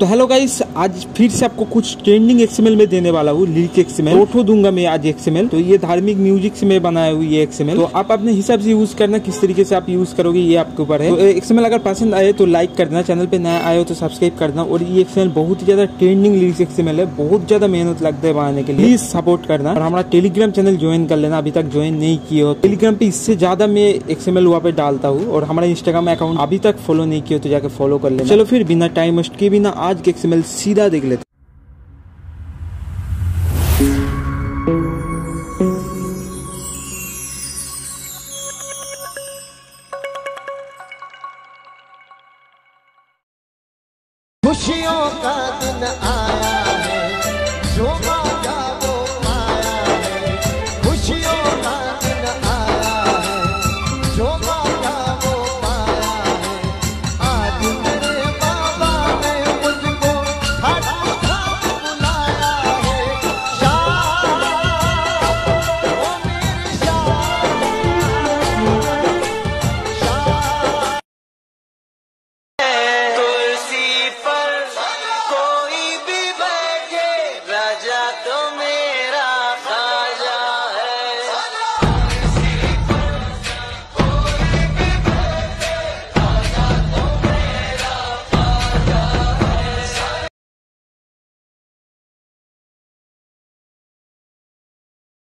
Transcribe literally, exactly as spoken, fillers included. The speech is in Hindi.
तो हेलो गाइस, आज फिर से आपको कुछ ट्रेंडिंग एक्सएमएल में देने वाला हूँ, लिरिक एक्सएमएल उठो दूंगा मैं आज एक्सएमएल। तो ये धार्मिक म्यूजिक से मैं बनाया हुई ये एक्सएमएल, तो आप अपने हिसाब से यूज करना, किस तरीके से आप यूज करोगे ये आपके ऊपर है। तो एक्सएमएल अगर पसंद आए तो लाइक करना, चैनल पे नया आए हो तो सब्सक्राइब करना। और ये एक्सएमएल बहुत ही ज्यादा ट्रेंडिंग लिरिक्स एक्सएमएल है, बहुत ज्यादा मेहनत लगता है बनाने के लिए, प्लीज सपोर्ट करना। और हमारा टेलीग्राम चैनल ज्वाइन कर लेना, अभी तक ज्वाइन नहीं किए हो टेलीग्राम पे, इससे ज्यादा मैं एक्सएमएल वहाँ पे डालता हूँ। और हमारा इंस्टाग्राम अकाउंट अभी तक फॉलो नहीं किया तो जाकर फॉलो कर लेना। चलो फिर बिना टाइम वेस्ट किए बिना आज के एक्सएमएल सीधा देख लेते। खुशियों का दिन आ